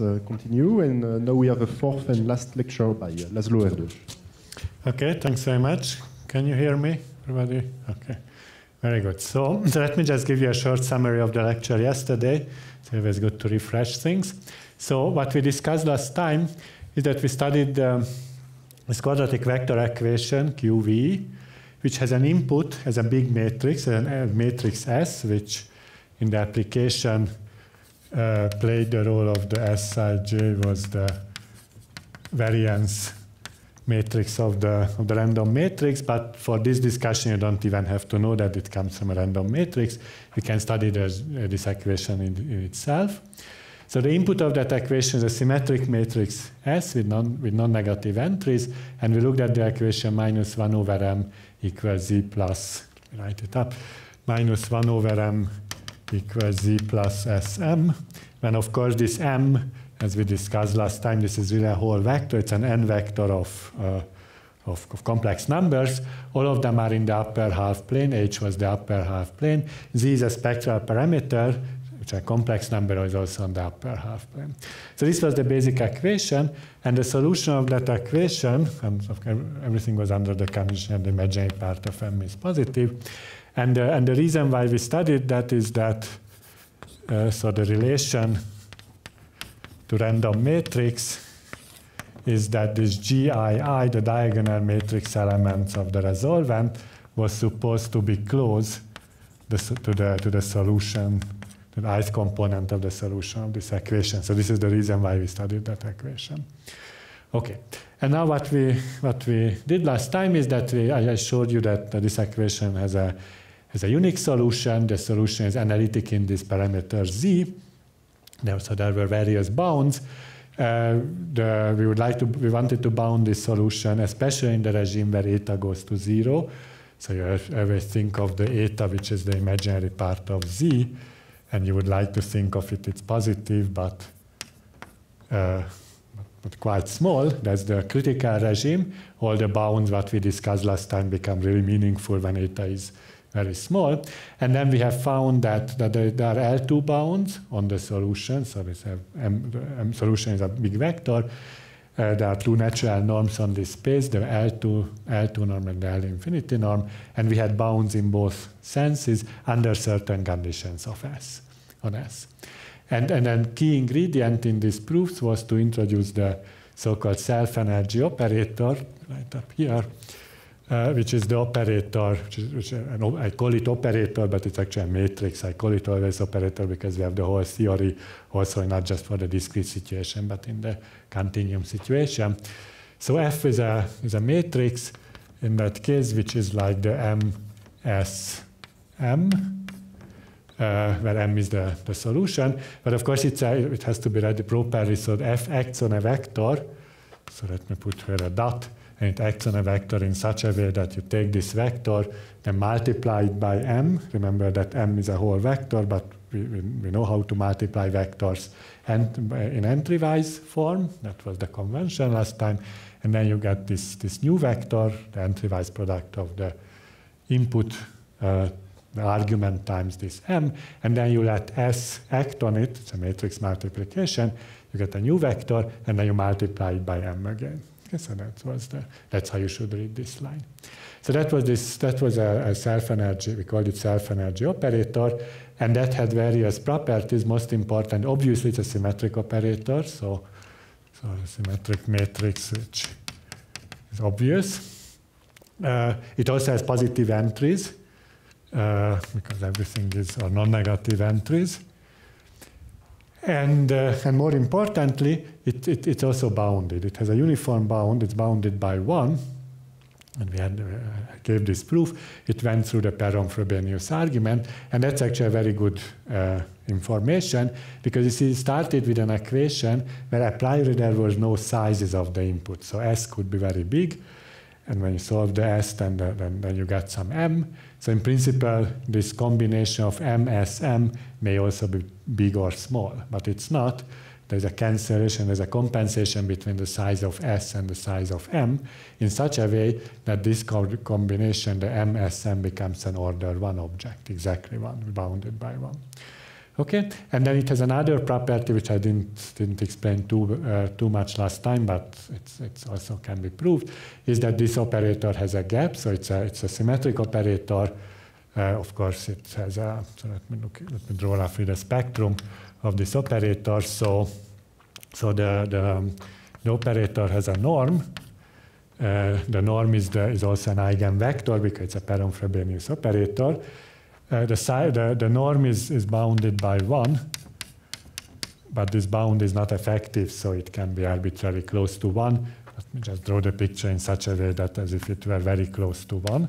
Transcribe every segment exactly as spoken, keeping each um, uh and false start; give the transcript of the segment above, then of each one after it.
Uh, continue, and uh, now we have a fourth and last lecture by uh, Laszlo Erdős. Okay, thanks very much. Can you hear me, everybody? Okay, very good. So, so let me just give you a short summary of the lecture yesterday. It's always good to refresh things. So what we discussed last time is that we studied um, this quadratic vector equation Q V, which has an input as a big matrix, a matrix S, which in the application Uh, played the role of the S I J, was the variance matrix of the, of the random matrix. But for this discussion, you don't even have to know that it comes from a random matrix. You can study the, uh, this equation in, in itself. So the input of that equation is a symmetric matrix S with non, with non-negative entries. And we looked at the equation minus one over M equals Z plus, write it up, minus one over M equals Z plus S M. And of course this M, as we discussed last time, this is really a whole vector. It's an n vector of, uh, of, of complex numbers. All of them are in the upper half plane. H was the upper half plane. Z is a spectral parameter, which a complex number is also on the upper half plane. So this was the basic equation. And the solution of that equation, and everything was under the condition the imaginary part of M is positive. And, uh, and the reason why we studied that is that, uh, so the relation to random matrix is that this G I I, the diagonal matrix elements of the resolvent, was supposed to be close the, to, the, to the solution, to the ith component of the solution of this equation. So this is the reason why we studied that equation. Okay, and now what we, what we did last time is that we, I showed you that uh, this equation has a It's a unique solution. The solution is analytic in this parameter Z. Now, so there were various bounds. Uh, the, we would like to, we wanted to bound this solution, especially in the regime where eta goes to zero. So you always think of the eta, which is the imaginary part of Z, and you would like to think of it it's positive, but uh, but quite small. That's the critical regime. All the bounds what we discussed last time become really meaningful when eta is very small. And then we have found that, that there are L two bounds on the solution. So we have M, M solution is a big vector. Uh, there are two natural norms on this space, the L two, L two norm and the L infinity norm. And we had bounds in both senses under certain conditions of S, on S. And, and then key ingredient in these proofs was to introduce the so-called self-energy operator, right up here, Uh, which is the operator, which is, which I call it operator, but it's actually a matrix. I call it always operator because we have the whole theory also not just for the discrete situation, but in the continuum situation. So F is a, is a matrix in that case, which is like the M, S, M, uh, where M is the, the solution. But of course, it's a, it has to be read properly. So F acts on a vector. So let me put here a dot. And it acts on a vector in such a way that you take this vector, then multiply it by M. Remember that M is a whole vector, but we, we know how to multiply vectors and in entry-wise form. That was the convention last time. And then you get this, this new vector, the entry-wise product of the input, uh, the argument times this M. And then you let S act on it. It's a matrix multiplication. You get a new vector, and then you multiply it by M again. Okay, so that was the, that's how you should read this line. So that was this. That was a, a self-energy. We called it self-energy operator, and that had various properties. Most important, obviously, it's a symmetric operator. So, so a symmetric matrix, which is obvious. Uh, it also has positive entries uh, because everything is or non-negative entries. And, uh, and more importantly, it, it, it's also bounded. It has a uniform bound. It's bounded by one. And we had, uh, gave this proof. It went through the Perron-Frobenius argument. And that's actually a very good uh, information, because you see, it started with an equation where apparently there was no sizes of the input. So S could be very big. And when you solve the S, then, the, then, then you get some M. So in principle, this combination of M, S, M may also be big or small, but it's not. There's a cancellation, there's a compensation between the size of S and the size of M in such a way that this co combination, the M, S, M, becomes an order one object, exactly one, bounded by one. Okay, and then it has another property which I didn't didn't explain too uh, too much last time, but it's it's also can be proved, is that this operator has a gap, so it's a it's a symmetric operator. Uh, of course, it has a. So let me look. Let me draw roughly the spectrum of this operator. So, so the the, um, the operator has a norm. Uh, the norm is the is also an eigenvector because it's a Perron-Frobenius operator. Uh, the, side, the, the norm is, is bounded by one, but this bound is not effective, so it can be arbitrarily close to one. Let me just draw the picture in such a way that as if it were very close to one.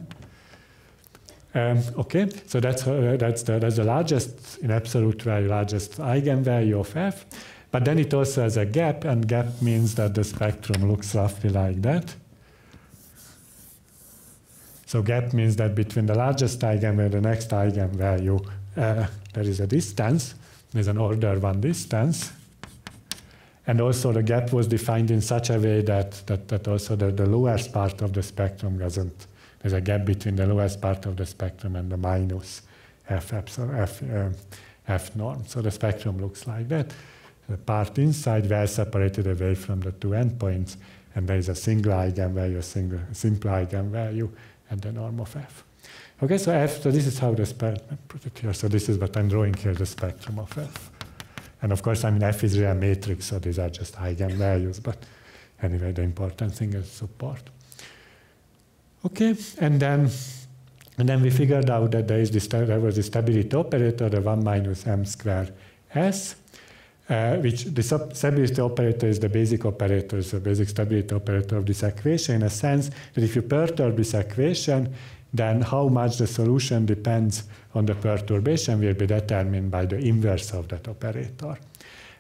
Um, okay, so that's, uh, that's, the, that's the largest, in absolute value, largest eigenvalue of f. But then it also has a gap, and gap means that the spectrum looks roughly like that. So gap means that between the largest eigenvalue and the next eigenvalue, uh, there is a distance. There's an order one distance. And also the gap was defined in such a way that, that, that also the, the lowest part of the spectrum doesn't, there's a gap between the lowest part of the spectrum and the minus f, epsilon, f, uh, f norm. So the spectrum looks like that. The part inside well separated away from the two endpoints, and there is a single eigenvalue, a single, simple eigenvalue, and the norm of f. Okay, so f, so this is how the spectrum, put it here, so this is what I'm drawing here, the spectrum of f. And of course, I mean, f is real matrix, so these are just eigenvalues, but anyway, the important thing is support. Okay, and then, and then we figured out that there is this, there was this stability operator, the one minus m squared s, Uh, which the stability operator is the basic operator, so basic stability operator of this equation, in a sense that if you perturb this equation, then how much the solution depends on the perturbation will be determined by the inverse of that operator.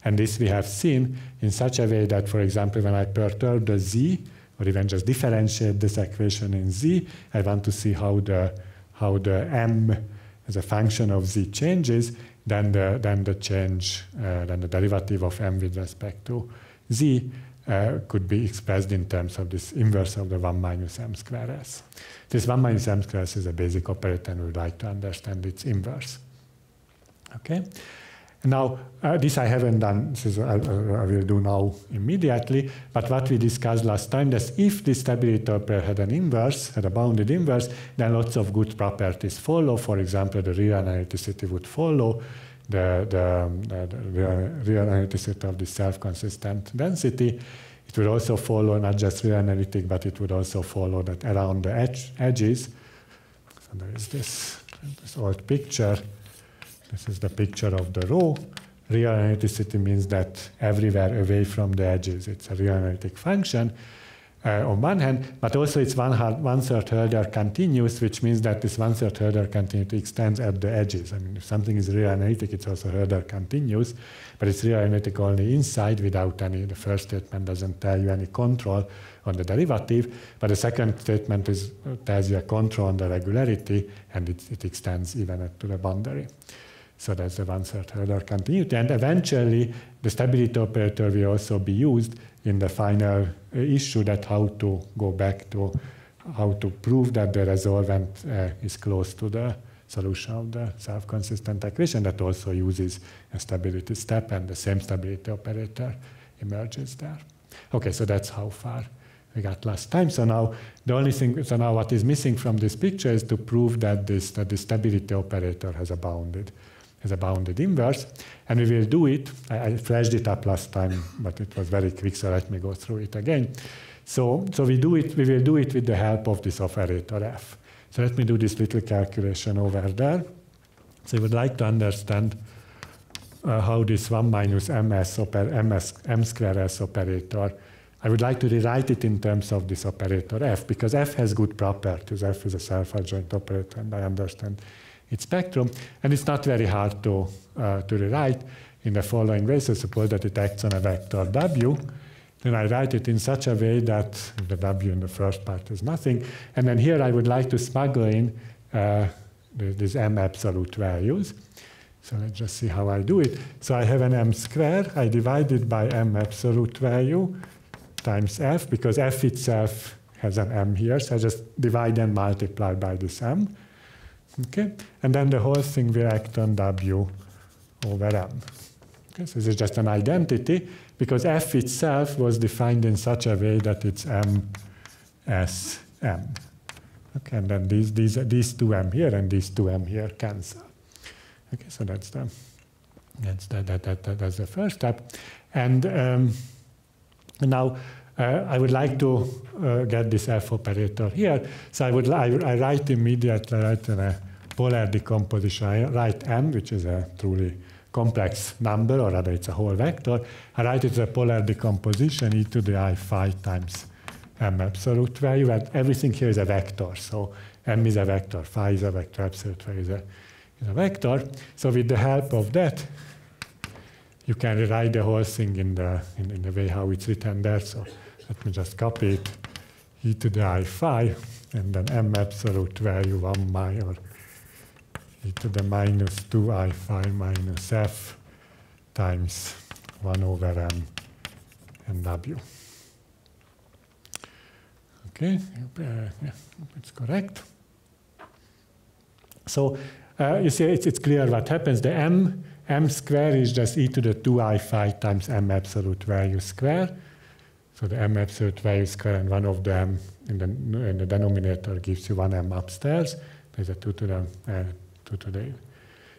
And this we have seen in such a way that, for example, when I perturb the z, or even just differentiate this equation in z, I want to see how the, how the m as a function of z changes. Then the, then the change, uh, then the derivative of m with respect to z uh, could be expressed in terms of this inverse of the one minus m squared s. This one minus m squared s is a basic operator, and we would like to understand its inverse. Okay? Now, uh, this I haven't done, this is, uh, I will do now immediately, but what we discussed last time is if the stability operator had an inverse, had a bounded inverse, then lots of good properties follow. For example, the real analyticity would follow, the, the, the, the real analyticity of the self-consistent density. It would also follow not just real analytic, but it would also follow that around the edge, edges. So there is this, this old picture. This is the picture of the row. Real analyticity means that everywhere away from the edges, it's a real analytic function uh, on one hand, but also it's one, one third order continuous, which means that this one third order continuity extends at the edges. I mean, if something is real analytic, it's also order continuous, but it's real analytic only inside without any, the first statement doesn't tell you any control on the derivative, but the second statement is, tells you a control on the regularity, and it, it extends even to the boundary. So that's the one-third order continuity. And eventually, the stability operator will also be used in the final issue that how to go back to how to prove that the resolvent uh, is close to the solution of the self-consistent equation that also uses a stability step, and the same stability operator emerges there. Okay, so that's how far we got last time. So now the only thing, so now what is missing from this picture is to prove that this that the stability operator has a bounded as a bounded inverse, and we will do it. I, I flashed it up last time, but it was very quick, so let me go through it again. So, so we do it. We will do it with the help of this operator f. So let me do this little calculation over there. So we would like to understand uh, how this one minus ms oper ms m squared s operator. I would like to rewrite it in terms of this operator f, because f has good properties. F is a self-adjoint operator, and I understand its spectrum, and it's not very hard to, uh, to rewrite in the following way. So suppose that it acts on a vector w, then I write it in such a way that the w in the first part is nothing, and then here I would like to smuggle in uh, these m absolute values. So let's just see how I do it. So I have an m squared, I divide it by m absolute value times f, because f itself has an m here, so I just divide and multiply by this m. Okay, and then the whole thing will act on w over M. Okay, so this is just an identity, because F itself was defined in such a way that it's M S M. Okay, and then these, these, these two M here and these two M here cancel. Okay, so that's the, that's the, that, that, that, that's the first step. And um, now uh, I would like to uh, get this F operator here. So I would I, I write immediately, I write a polar decomposition. I write M, which is a truly complex number, or rather it's a whole vector. I write it as a polar decomposition e to the I phi times M absolute value, and everything here is a vector. So M is a vector, phi is a vector, absolute value is a, is a vector. So with the help of that, you can rewrite the whole thing in the, in, in the way how it's written there. So let me just copy it, e to the I phi, and then M absolute value one minus, or e to the minus two I phi minus F times one over M and W. Okay, uh, yeah, it's correct. So uh, you see, it's, it's clear what happens. The m m square is just e to the two I phi times m absolute value square. So the m absolute value square and one of them in the in the denominator gives you one m upstairs. There's a two to the uh, two to the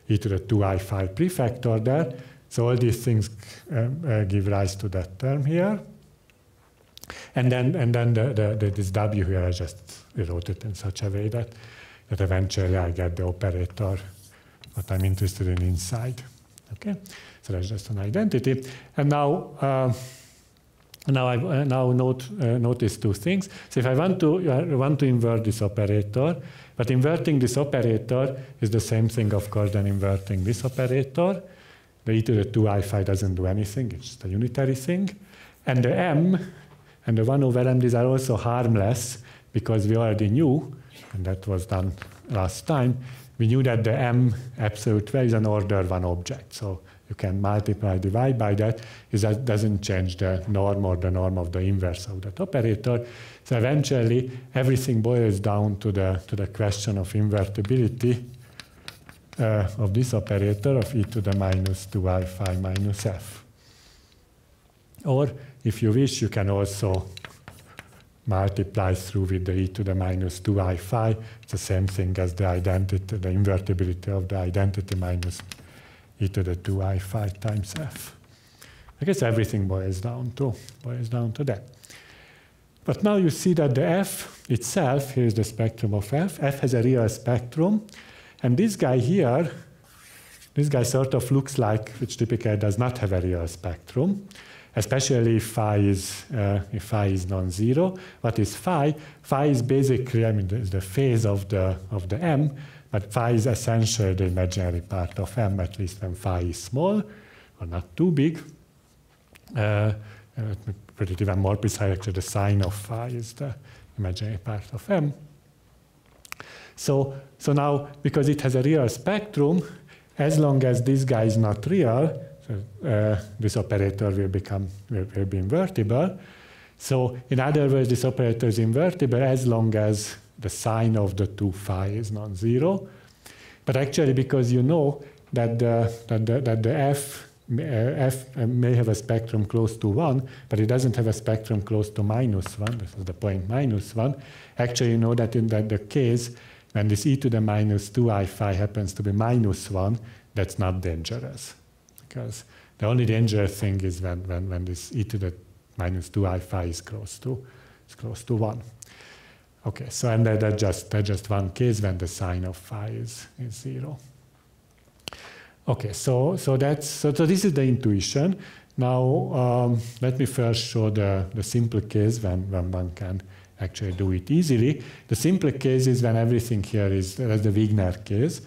e to the two I phi prefactor there. So all these things um, uh, give rise to that term here. And then, and then the, the, the, this W here, I just wrote it in such a way that, that eventually I get the operator that I'm interested in inside. Okay, so that's just an identity. And now, uh, now I uh, now note uh, notice two things. So if I want to uh, want to invert this operator, but inverting this operator is the same thing, of course, than inverting this operator. The e to the two I phi doesn't do anything; it's just a unitary thing, and the M. And the one over M, these are also harmless, because we already knew, and that was done last time, we knew that the M absolute value is an order one object. So you can multiply, divide by that. That doesn't change the norm or the norm of the inverse of that operator. So eventually, everything boils down to the, to the question of invertibility uh, of this operator of e to the minus two I phi minus F. Or, if you wish, you can also multiply through with the e to the minus two I phi. It's the same thing as the identity, the invertibility of the identity minus e to the two I phi times f. I guess everything boils down to boils down to that. But now you see that the f itself, here's the spectrum of f. F has a real spectrum, and this guy here, this guy sort of looks like, which typically does not have a real spectrum. Especially if phi is uh, if phi is non-zero. What is phi? Phi is basically, I mean, it's the phase of the of the M, but phi is essentially the imaginary part of M, at least when phi is small or not too big. Uh, let me put it even more precise. Actually, the sign of phi is the imaginary part of M. So so now, because it has a real spectrum, as long as this guy is not real, Uh, this operator will become will, will be invertible. So in other words, this operator is invertible as long as the sign of the two phi is non-zero. But actually, because you know that the that the, that the f uh, f may have a spectrum close to one, but it doesn't have a spectrum close to minus one. This is the point minus one. Actually, you know that in that the case when this e to the minus two I phi happens to be minus one, that's not dangerous. Because the only dangerous thing is when, when, when this e to the minus two I phi is close to is close to one. Okay, so and that, that just that just one case when the sign of phi is, is zero. Okay, so so that's so, so this is the intuition. Now um, let me first show the, the simple case when, when one can actually do it easily. The simple case is when everything here is that's the Wigner case.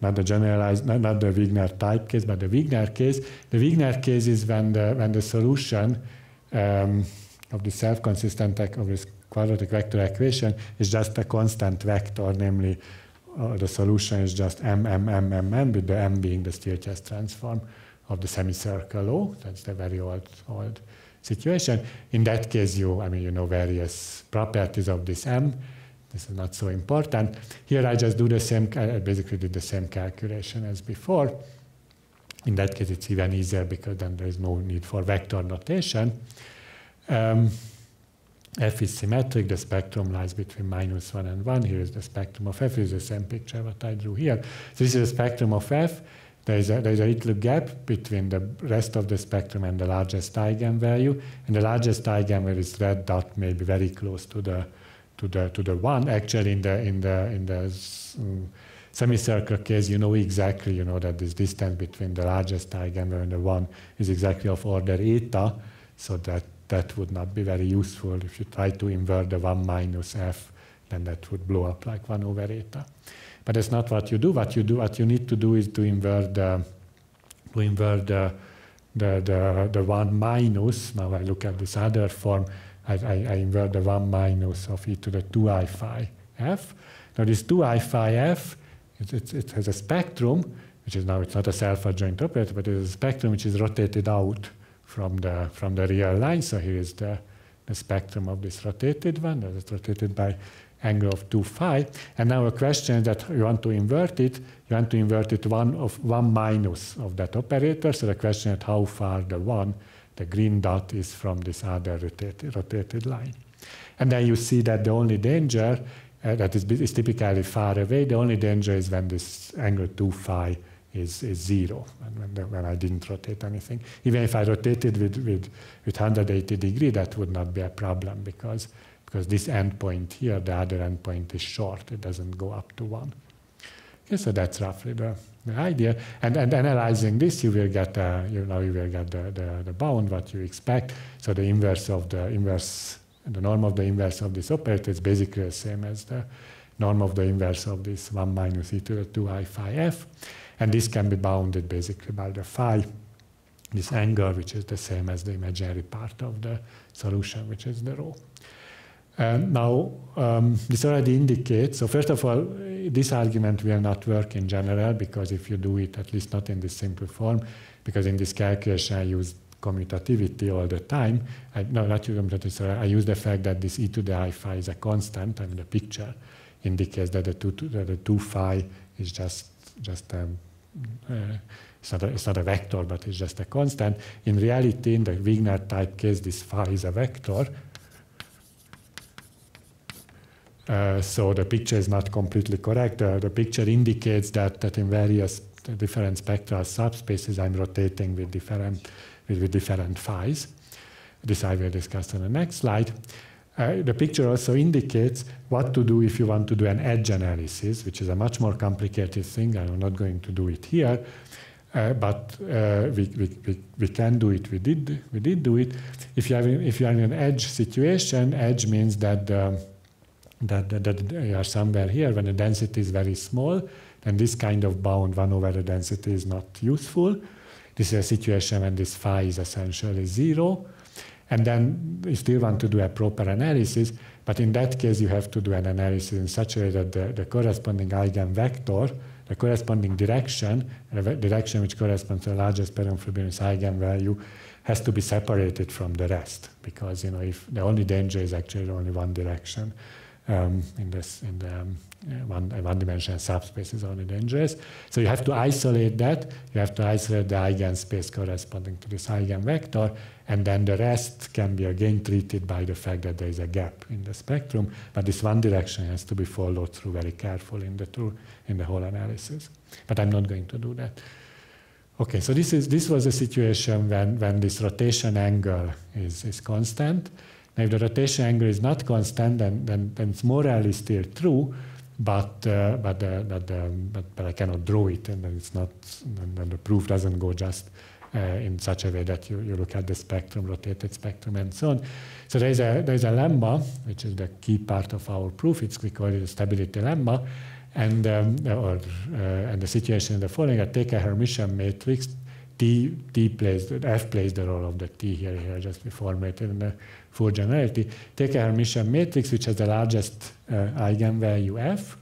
Not the generalized, not, not the Wigner type case, but the Wigner case. The Wigner case is when the when the solution um, of the self-consistent of this quadratic vector equation is just a constant vector, namely uh, the solution is just m m m m m, with the m being the Stieltjes transform of the semicircle O. That's the very old old situation. In that case, you I mean you know various properties of this m. This is not so important. Here I just do the same, I basically did the same calculation as before. In that case, it's even easier because then there is no need for vector notation. Um, F is symmetric. The spectrum lies between minus one and one. Here is the spectrum of F. This is the same picture what I drew here. So this is the spectrum of F. There is a, there is a little gap between the rest of the spectrum and the largest eigenvalue. And the largest eigenvalue is red dot, maybe very close to the to the to the one. Actually, in the in the in the um, semicircle case, you know exactly you know that this distance between the largest eigenvalue and the one is exactly of order eta. So that that would not be very useful. If you try to invert the one minus F, then that would blow up like one over eta. But that's not what you do. What you do, what you need to do, is to invert the, to invert the, the, the, the one minus. Now I look at this other form. I, I, I invert the one minus of e to the two I phi f. Now this two I phi f, it, it, it has a spectrum, which is now it's not a self-adjoint operator, but it is a spectrum which is rotated out from the from the real line. So here is the, the spectrum of this rotated one that is rotated by angle of two phi. And now a question is that you want to invert it. You want to invert it one of one minus of that operator. So the question is how far the one, the green dot, is from this other rotated rotated line. And then you see that the only danger uh, that is, is typically far away. The only danger is when this angle two phi Is, is zero, and when, the, when I didn't rotate anything. Even if I rotated with, with, with one hundred eighty degrees, that would not be a problem because, because this endpoint here, the other endpoint is short. It doesn't go up to one. Okay, so that's roughly the, the idea. And, and analyzing this, you will get, uh, you know, you will get the, the, the bound, what you expect. So the inverse of the inverse, the norm of the inverse of this operator is basically the same as the norm of the inverse of this one minus e to the two I phi f. And this can be bounded basically by the phi, this angle, which is the same as the imaginary part of the solution, which is the rho. Um, now, um, this already indicates, so first of all, this argument will not work in general, because if you do it, at least not in this simple form, because in this calculation I use commutativity all the time. I, no, not commutativity, sorry, I use the fact that this e to the I phi is a constant. I mean, the picture indicates that the two, that the two phi is just just um, uh, it's, not a, it's not a vector, but it's just a constant. In reality, in the Wigner type case, this phi is a vector. Uh, so the picture is not completely correct. Uh, the picture indicates that, that in various different spectral subspaces, I'm rotating with different, with, with different phis. This I will discuss on the next slide. Uh, the picture also indicates what to do if you want to do an edge analysis, which is a much more complicated thing. I'm not going to do it here, uh, but uh, we, we, we, we can do it. We did, we did do it. If you, have, if you are in an edge situation, edge means that, um, that, that, that you are somewhere here when the density is very small, then this kind of bound one over the density is not useful. This is a situation when this phi is essentially zero. And then you still want to do a proper analysis, but in that case you have to do an analysis in such a way that the, the corresponding eigenvector, the corresponding direction, the direction which corresponds to the largest Perron-Frobenius eigenvalue, has to be separated from the rest, because you know if the only danger is actually only one direction um, in this in the um, one one-dimensional subspace is only dangerous. So you have to isolate that. You have to isolate the eigenspace corresponding to this eigenvector. And then the rest can be again treated by the fact that there is a gap in the spectrum, but this one direction has to be followed through very carefully in the through, in the whole analysis. But I'm not going to do that. Okay, so this is this was a situation when when this rotation angle is is constant. Now, if the rotation angle is not constant, then then, then it's morally still true, but uh, but, uh, but, uh, but but I cannot draw it, and then it's not. And then the proof doesn't go just. Uh, in such a way that you, you look at the spectrum, rotated spectrum, and so on. So there's a, there's a lemma, which is the key part of our proof. It's we call it the stability lemma. And, um, or, uh, and the situation is the following. I take a Hermitian matrix. T, T plays, F plays the role of the T here, here just be formatted in the full generality. Take a Hermitian matrix, which has the largest uh, eigenvalue F.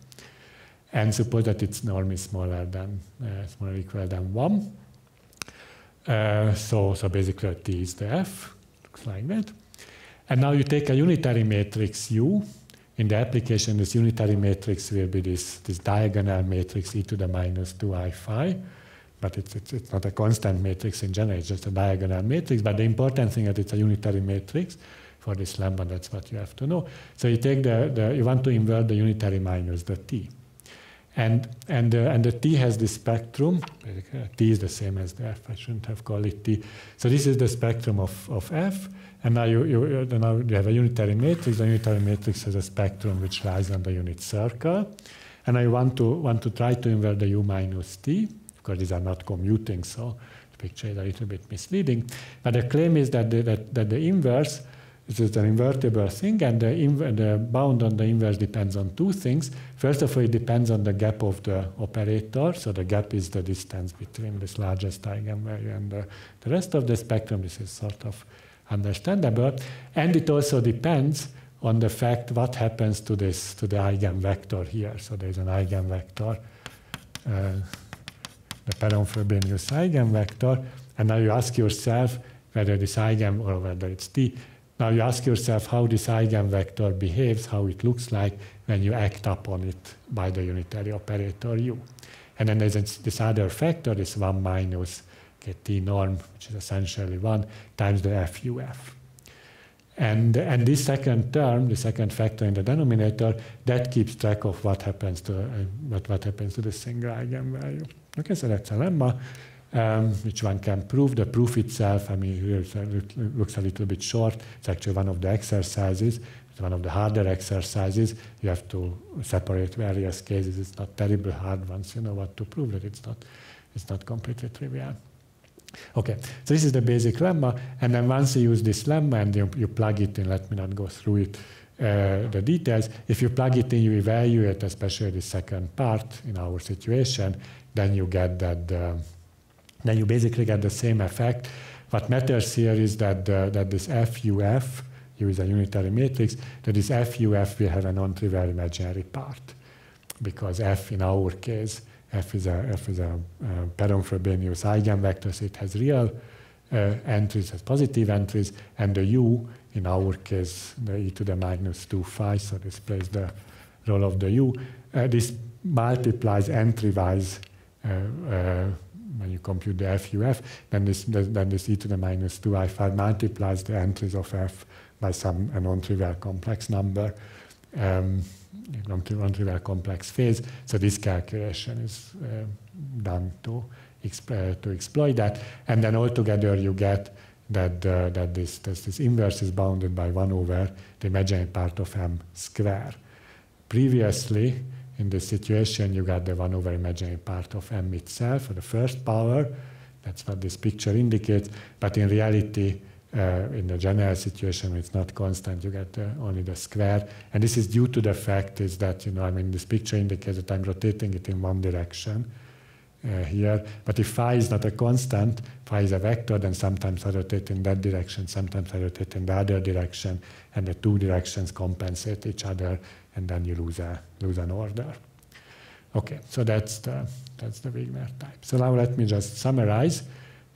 And suppose that its norm is smaller than, uh, smaller or equal than one. Uh, so, so basically T is the F, looks like that. And now you take a unitary matrix U. In the application, this unitary matrix will be this, this diagonal matrix e to the minus two I phi. but it's, it's, it's not a constant matrix in general, it's just a diagonal matrix, but the important thing is that it's a unitary matrix. For this lambda, that's what you have to know. So you take the, the you want to invert the unitary minus the t, and and the, and the t has this spectrum. T is the same as the f. I shouldn't have called it t. So this is the spectrum of of f, and now you you now you have a unitary matrix. The unitary matrix has a spectrum which lies on the unit circle, and I want to want to try to invert the u minus t. Of course, these are not commuting, so the picture is a little bit misleading. But the claim is that the, that that the inverse. It is an invertible thing, and the, the bound on the inverse depends on two things. First of all, it depends on the gap of the operator. So the gap is the distance between this largest eigenvalue and the, the rest of the spectrum. This is sort of understandable. And it also depends on the fact what happens to this to the eigenvector here. So there is an eigenvector, uh, the Perron-Frobenius eigenvector. And now you ask yourself whether this eigen or whether it's t. Now you ask yourself how this eigenvector behaves, how it looks like when you act upon it by the unitary operator u. And then there's this other factor, this one minus T norm, which is essentially one, times the F U F. And, and this second term, the second factor in the denominator, that keeps track of what happens to, uh, what, what happens to the single eigenvalue. Okay, so that's a lemma. Um, which one can prove. The proof itself, I mean, it looks a little bit short. It's actually one of the exercises. It's one of the harder exercises. You have to separate various cases. It's not terribly hard once you know what to prove, that it's not, it's not completely trivial. Okay, so this is the basic lemma. And then once you use this lemma and you, you plug it in, let me not go through it, Uh, the details, if you plug it in, you evaluate, especially the second part in our situation, then you get that uh, then you basically get the same effect. What matters here is that, uh, that this F U F, U is a unitary matrix, that this F U F will have a non-trivial imaginary part. Because F, in our case, F is a, F is a uh, Perron-Frobenius eigenvector, so it has real uh, entries, has positive entries, and the U, in our case, the e to the minus two phi, so this plays the role of the U. Uh, this multiplies entry-wise uh, uh, when you compute the F U F, then this, then this e to the minus two i five multiplies the entries of f by some non-trivial complex number, um, non-trivial complex phase. So this calculation is uh, done to, exp to exploit that. And then altogether you get that, uh, that this, this, this inverse is bounded by one over the imaginary part of m square. Previously, in this situation, you got the one over imaginary part of m itself, or the first power. That's what this picture indicates. But in reality, uh, in the general situation, it's not constant. You get uh, only the square. And this is due to the fact is that, you know, I mean, this picture indicates that I'm rotating it in one direction uh, here. But if phi is not a constant, phi is a vector, then sometimes I rotate in that direction, sometimes I rotate in the other direction, and the two directions compensate each other. And then you lose a lose an order. Okay, so that's the that's the Wigner type. So now let me just summarize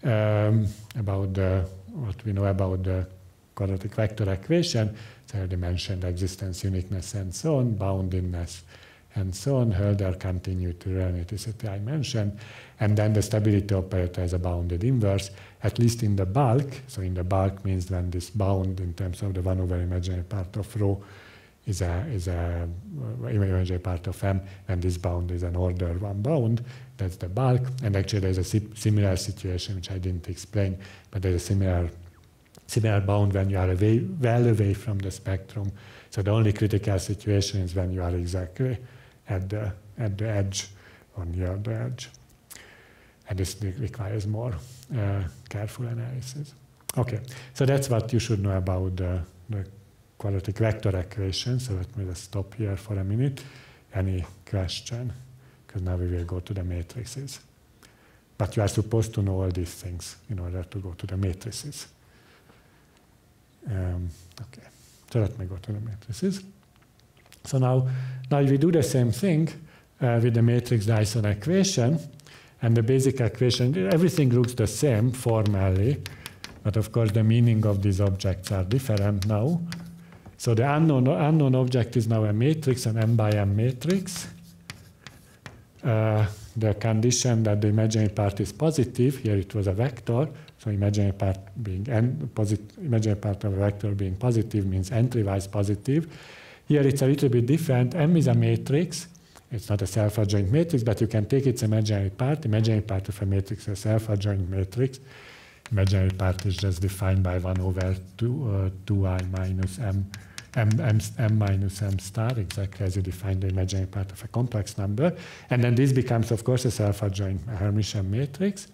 um, about the, what we know about the quadratic vector equation. So I already mentioned existence, uniqueness, and so on, boundedness, and so on. Hölder continuity, hermeticity I mentioned, and then the stability operator is a bounded inverse, at least in the bulk. So in the bulk means when this bound in terms of the one over imaginary part of rho is a, is a imaginary part of M, and this bound is an order one bound. That's the bulk. And actually there's a si similar situation, which I didn't explain, but there's a similar, similar bound when you are away, well away from the spectrum. So the only critical situation is when you are exactly at the, at the edge or near the edge. And this requires more uh, careful analysis. Okay, so that's what you should know about the, the quadratic vector equation. So let me just stop here for a minute. Any question? Because now we will go to the matrices. But you are supposed to know all these things in order to go to the matrices. Um, okay, so let me go to the matrices. So now, now we do the same thing uh, with the matrix Dyson equation, and the basic equation. Everything looks the same formally, but of course the meaning of these objects are different now. So the unknown, unknown object is now a matrix, an m by m matrix. uh, the condition that the imaginary part is positive. Here it was a vector, so imaginary part being n positive, imaginary part of a vector being positive means entry-wise positive. Here it's a little bit different. M is a matrix. It's not a self-adjoint matrix, but you can take its imaginary part. Imaginary part of a matrix is a self-adjoint matrix. Imaginary part is just defined by one over two, uh, two i minus m, m, m, m minus m star, exactly as you define the imaginary part of a complex number. And then this becomes, of course, a self-adjoint Hermitian matrix.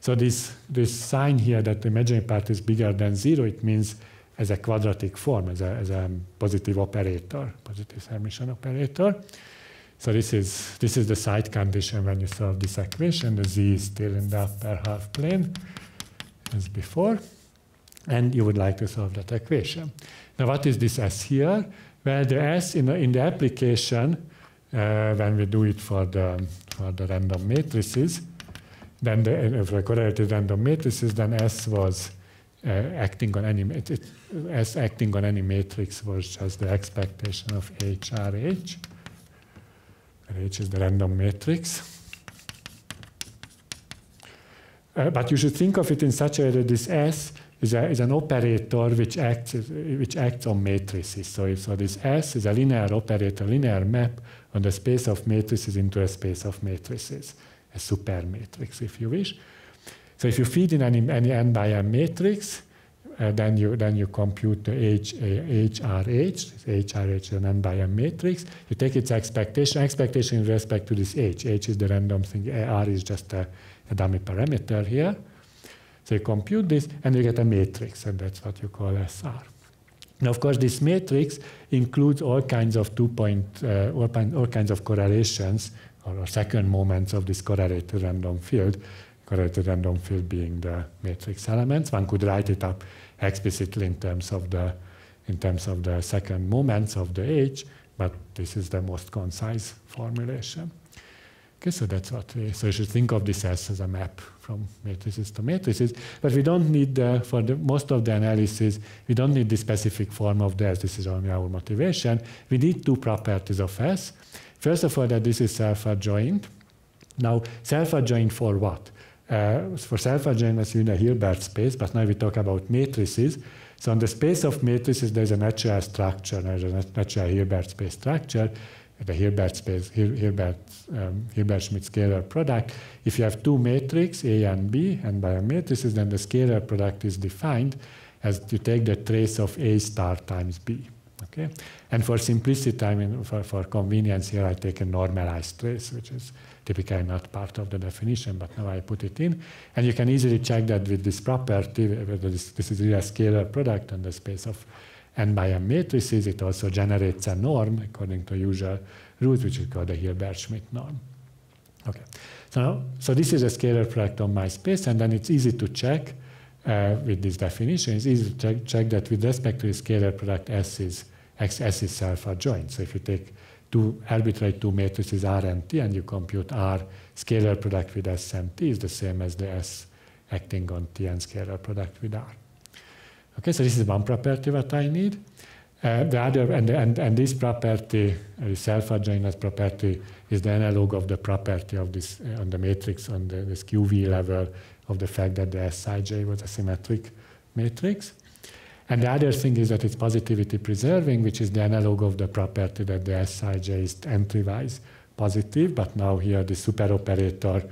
So this, this sign here that the imaginary part is bigger than zero, it means as a quadratic form, as a, as a positive operator, positive Hermitian operator. So this is, this is the side condition when you solve this equation. The z is still in the upper half plane as before, and you would like to solve that equation. Now what is this S here? Well, the S in the, in the application, uh, when we do it for the, for the random matrices, then the, for the correlated random matrices, then S was uh, acting on any, it, it, S acting on any matrix was just the expectation of H R H. H is the random matrix. Uh, but you should think of it in such a way that this S is, a, is an operator which acts, which acts on matrices. So, if, so this S is a linear operator, linear map on the space of matrices into a space of matrices, a supermatrix, if you wish. So if you feed in any, any n by n matrix, uh, then, you, then you compute the H, H R H. This H R H is an n by n matrix. You take its expectation, expectation with respect to this H. H is the random thing, R is just a a dummy parameter here. So you compute this and you get a matrix, and that's what you call S R. Now, of course, this matrix includes all kinds of two-point, uh, all, all kinds of correlations or, or second moments of this correlated random field, correlated random field being the matrix elements. One could write it up explicitly in terms of the, in terms of the second moments of the H, but this is the most concise formulation. Okay, so that's what we, so you should think of this as, as a map from matrices to matrices, but we don't need, uh, for the, most of the analysis, we don't need the specific form of the S. This is only our motivation. We need two properties of S. First of all, that this is self-adjoint. Now, self-adjoint for what? Uh, for self-adjoint, as in the Hilbert space, but now we talk about matrices. So on the space of matrices, there's a natural structure, there's a natural Hilbert space structure. The Hilbert space, Hilbert, um, Hilbert-Schmidt scalar product. If you have two matrices, A and B, and by matrices, then the scalar product is defined as you take the trace of A star times B. Okay, and for simplicity, I mean, for, for convenience here, I take a normalized trace, which is typically not part of the definition, but now I put it in, and you can easily check that with this property. Whether this, this is really a scalar product on the space of and by a matrices, it also generates a norm according to usual rules, which is called the Hilbert-Schmidt norm. Okay, so, so this is a scalar product on my space, and then it's easy to check uh, with this definition. It's easy to check, check that with respect to the scalar product, S is, X, S is self-adjoint. So if you take two arbitrary two matrices R and T, and you compute R scalar product with S and T is the same as the S acting on T and scalar product with R. Okay, so this is one property that I need. Uh, the other, and, and, and this property, uh, self-adjointness property, is the analog of the property of this uh, on the matrix on the, this Q V level of the fact that the S I J was a symmetric matrix. And the other thing is that it's positivity preserving, which is the analog of the property that the S I J is entry-wise positive, but now here the superoperator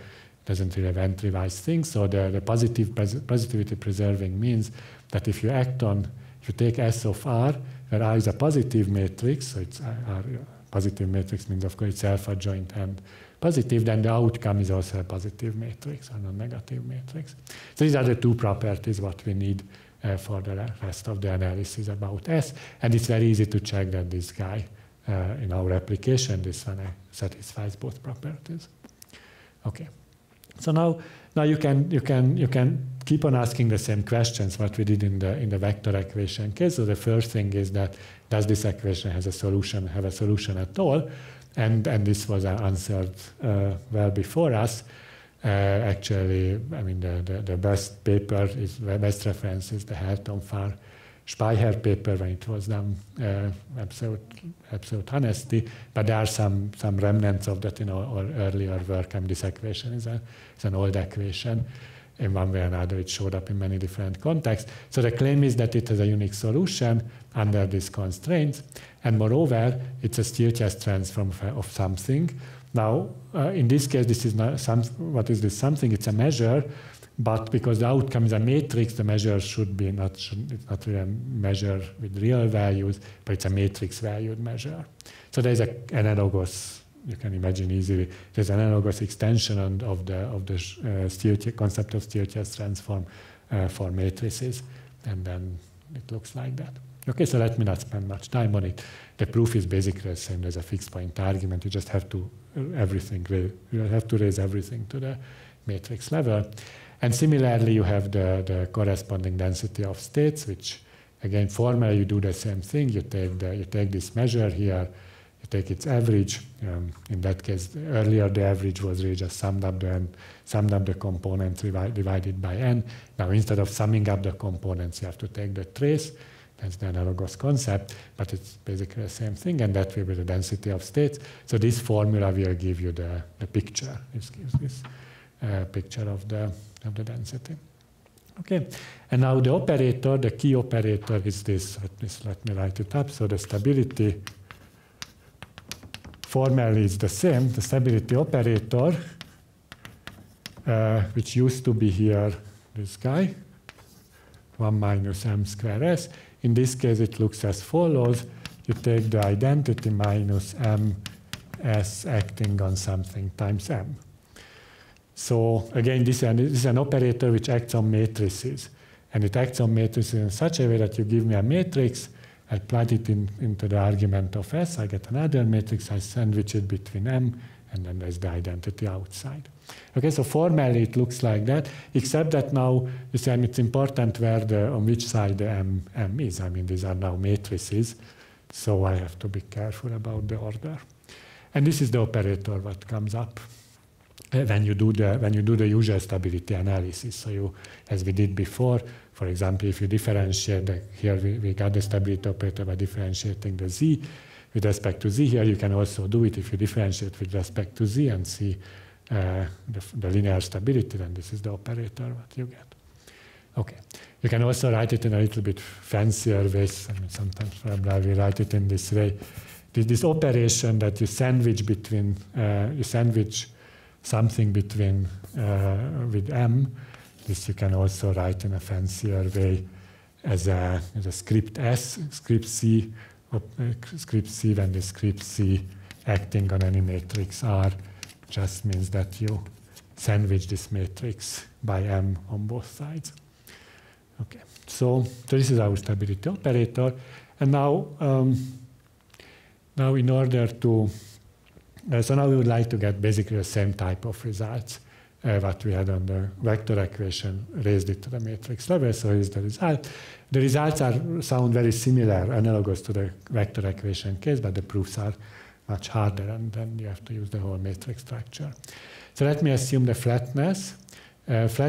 doesn't really have entry-wise things, so the, the positive pres positivity preserving means that if you act on, if you take S of R, where R is a positive matrix, so it's R, positive matrix means of course it's self-adjoint and positive, then the outcome is also a positive matrix or non-negative matrix. So these are the two properties what we need uh, for the rest of the analysis about S, and it's very easy to check that this guy uh, in our application, this one uh, satisfies both properties. Okay. So now, now you can you can you can keep on asking the same questions what we did in the in the vector equation case. So the first thing is that does this equation has a solution have a solution at all? And and this was answered uh, well before us. Uh, actually, I mean the, the the best paper is the best reference is the Helton-Farr Speicher paper when it was done, uh, absolute, absolute honesty, but there are some, some remnants of that in our, our earlier work. And this equation is, a, is an old equation. In one way or another, it showed up in many different contexts. So the claim is that it has a unique solution under these constraints. And moreover, it's a Stieltjes transform of something. Now, uh, in this case, this is not some, what is this something? It's a measure. But because the outcome is a matrix, the measure should be not, should, it's not really a measure with real values, but it's a matrix-valued measure. So there's an analogous, you can imagine easily, there's an analogous extension on, of the, of the uh, Stieltjes, concept of Stieltjes transform uh, for matrices. And then it looks like that. Okay, so let me not spend much time on it. The proof is basically the same as a fixed point argument. You just have to, everything, you have to raise everything to the matrix level. And similarly, you have the, the corresponding density of states, which, again, formally you do the same thing. You take, the, you take this measure here, you take its average. Um, in that case, earlier the average was really just summed up the, n, summed up the components divided by n. Now, instead of summing up the components, you have to take the trace. That's the analogous concept, but it's basically the same thing, and that will be the density of states. So this formula will give you the, the picture. This gives this uh, picture of the... of the density. Okay, and now the operator, the key operator is this. Let me, let me write it up. So the stability formally is the same. The stability operator, uh, which used to be here, this guy, one minus m square s. In this case, it looks as follows. You take the identity minus m s acting on something times m. So again, this is an operator which acts on matrices. And it acts on matrices in such a way that you give me a matrix, I plug it in, into the argument of S, I get another matrix, I sandwich it between M, and then there's the identity outside. Okay, so formally it looks like that, except that now you see, and it's important where the, on which side the M, M is. I mean, these are now matrices, so I have to be careful about the order. And this is the operator that comes up when you do the when you do the usual stability analysis. So you, as we did before, for example, if you differentiate the, here we, we got the stability operator by differentiating the z with respect to z. Here you can also do it if you differentiate with respect to z and see uh, the, the linear stability. Then this is the operator what you get. Okay, you can also write it in a little bit fancier ways. I mean, sometimes probably we write it in this way. This, this operation that you sandwich between uh, you sandwich something between uh, with M. This you can also write in a fancier way as a, as a script S, script C, op, uh, script C when the script C acting on any matrix R just means that you sandwich this matrix by M on both sides. Okay, so, so this is our stability operator. And now, um, now in order to Uh, so now we would like to get basically the same type of results uh, what we had on the vector equation, raised it to the matrix level. So here's the result. The results are sound very similar, analogous to the vector equation case, but the proofs are much harder, and then you have to use the whole matrix structure. So let me assume the flatness. Uh, flat